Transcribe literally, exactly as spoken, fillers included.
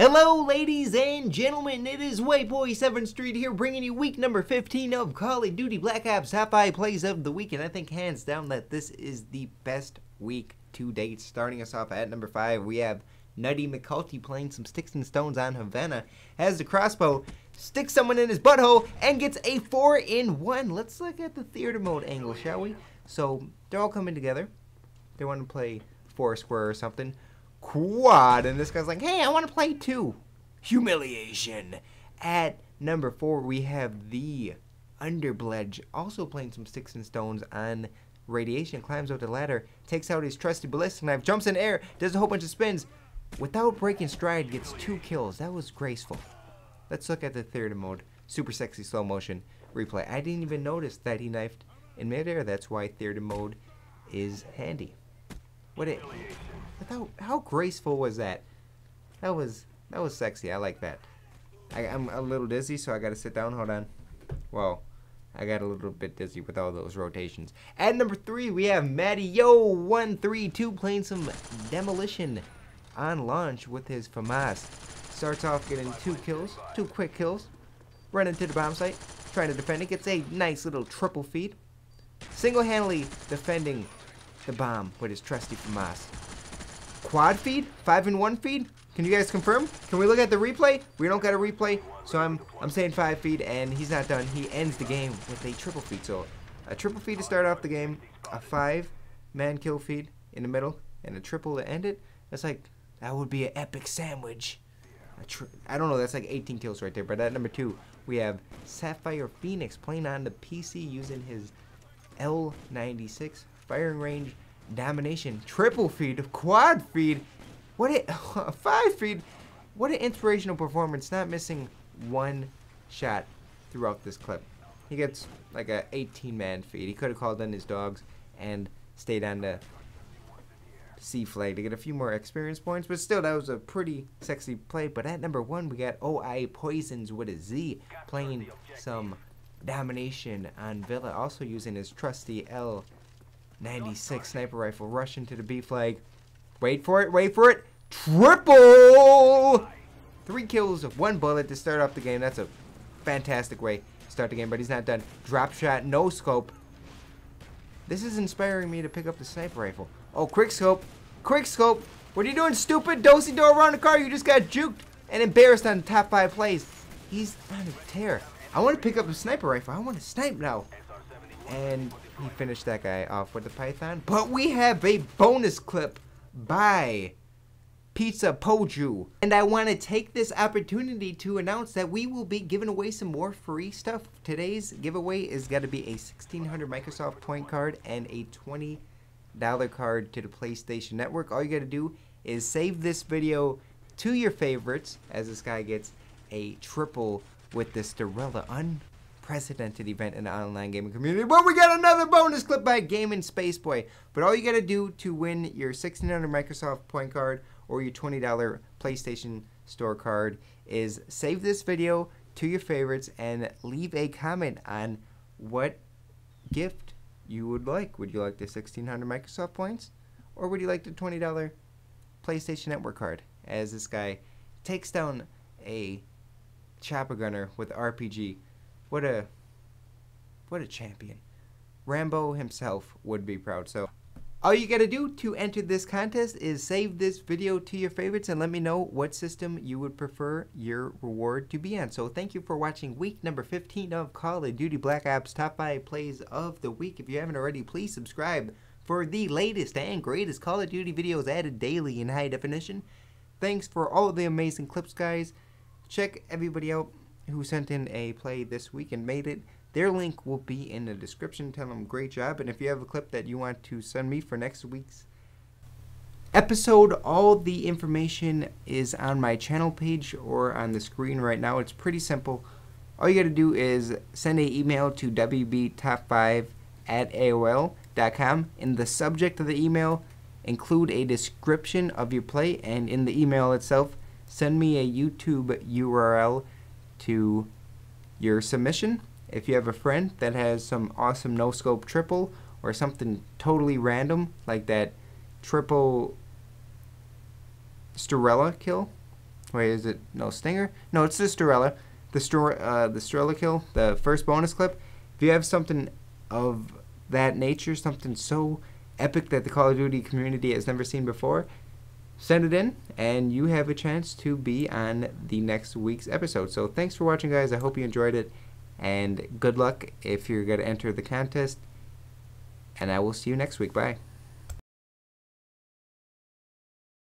Hello ladies and gentlemen, it is White Boy seventh Street here bringing you week number fifteen of Call of Duty Black Ops Top five Plays of the Week, and I think hands down that this is the best week to date. Starting us off at number five, we have Nutty McColty playing some sticks and stones on Havana, has the crossbow, sticks someone in his butthole, and gets a four in one. Let's look at the theater mode angle, shall we? So, they're all coming together. They want to play Foursquare or something. Quad, and this guy's like, hey, I want to play too. Humiliation. At number four, we have the under-bledge, also playing some sticks and stones on Radiation, climbs up the ladder, takes out his trusty ballistic knife, jumps in air, does a whole bunch of spins, without breaking stride, gets two kills. That was graceful. Let's look at the theater mode, super sexy slow motion replay. I didn't even notice that he knifed in midair. That's why theater mode is handy. What it? How, how graceful was that? That was that was sexy. I like that. I, I'm a little dizzy, so I gotta sit down. Hold on. Well, I got a little bit dizzy with all those rotations. At number three, we have Matty yo one three two playing some demolition on launch with his FAMAS. Starts off getting two kills, two quick kills. Running to the bomb site, trying to defend it. Gets a nice little triple feed. Single-handedly defending the bomb with his trusty FAMAS. Quad feed, five in one feed. Can you guys confirm? Can we look at the replay? We don't got a replay, so I'm I'm saying five feed, and he's not done. He ends the game with a triple feed. So a triple feed to start off the game, a five-man kill feed in the middle, and a triple to end it. That's like that would be an epic sandwich. A tri I don't know. That's like eighteen kills right there. But at number two, we have Sapphire Phoenix playing on the P C using his L ninety-six firing range. Domination, triple feed, quad feed, what a five feed, what an inspirational performance, not missing one shot throughout this clip. He gets like a eighteen man feed. He could have called in his dogs and stayed on the C flag to get a few more experience points, but still that was a pretty sexy play. But at number one, we got O I Poisons with a Z playing some domination on Villa, also using his trusty L ninety-six sniper rifle, rush into the B flag. Wait for it, wait for it. Triple! Three kills of one bullet to start off the game. That's a fantastic way to start the game, but he's not done. Drop shot, no scope. This is inspiring me to pick up the sniper rifle. Oh, quick scope. Quick scope. What are you doing, stupid? Do-si-do around the car. You just got juked and embarrassed on the top five plays. He's on a tear. I want to pick up the sniper rifle. I want to snipe now. And he finished that guy off with the Python. But we have a bonus clip by Pizza Poju. And I want to take this opportunity to announce that we will be giving away some more free stuff. Today's giveaway is going to be a sixteen hundred Microsoft point card and a twenty dollar card to the PlayStation Network. All you got to do is save this video to your favorites, as this guy gets a triple with the Sterella un. Unprecedented event in the online gaming community. But we got another bonus clip by Game and Space Boy. But all you gotta do to win your sixteen hundred Microsoft point card or your twenty dollar PlayStation Store card is save this video to your favorites and leave a comment on what gift you would like. Would you like the sixteen hundred Microsoft points, or would you like the twenty dollar PlayStation Network card? As this guy takes down a Chopper Gunner with R P G. What a, what a champion. Rambo himself would be proud. So all you gotta do to enter this contest is save this video to your favorites and let me know what system you would prefer your reward to be on. So thank you for watching week number fifteen of Call of Duty Black Ops Top five Plays of the Week. If you haven't already, please subscribe for the latest and greatest Call of Duty videos added daily in high definition. Thanks for all the amazing clips, guys. Check everybody out who sent in a play this week and made it. Their link will be in the description. Tell them great job, and if you have a clip that you want to send me for next week's episode, all the information is on my channel page or on the screen right now. It's pretty simple. All you gotta do is send an email to w b top five at a o l dot com. In the subject of the email, include a description of your play, and in the email itself, send me a YouTube U R L to your submission. If you have a friend that has some awesome no-scope triple or something totally random like that triple Sterella kill, Wait, is it? No, Stinger? No, it's the Sterella. The Sterella uh, the Sterella kill, the first bonus clip. If you have something of that nature, something so epic that the Call of Duty community has never seen before, send it in, and you have a chance to be on the next week's episode. So thanks for watching, guys. I hope you enjoyed it, and good luck if you're going to enter the contest. And I will see you next week. Bye.